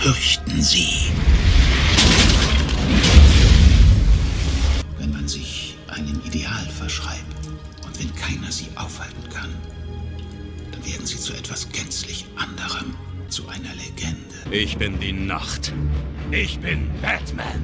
fürchten sie. Wenn man sich einem Ideal verschreibt und wenn keiner sie aufhalten kann, dann werden sie zu etwas gänzlich anderem, zu einer Legende. Ich bin die Nacht. Ich bin Batman.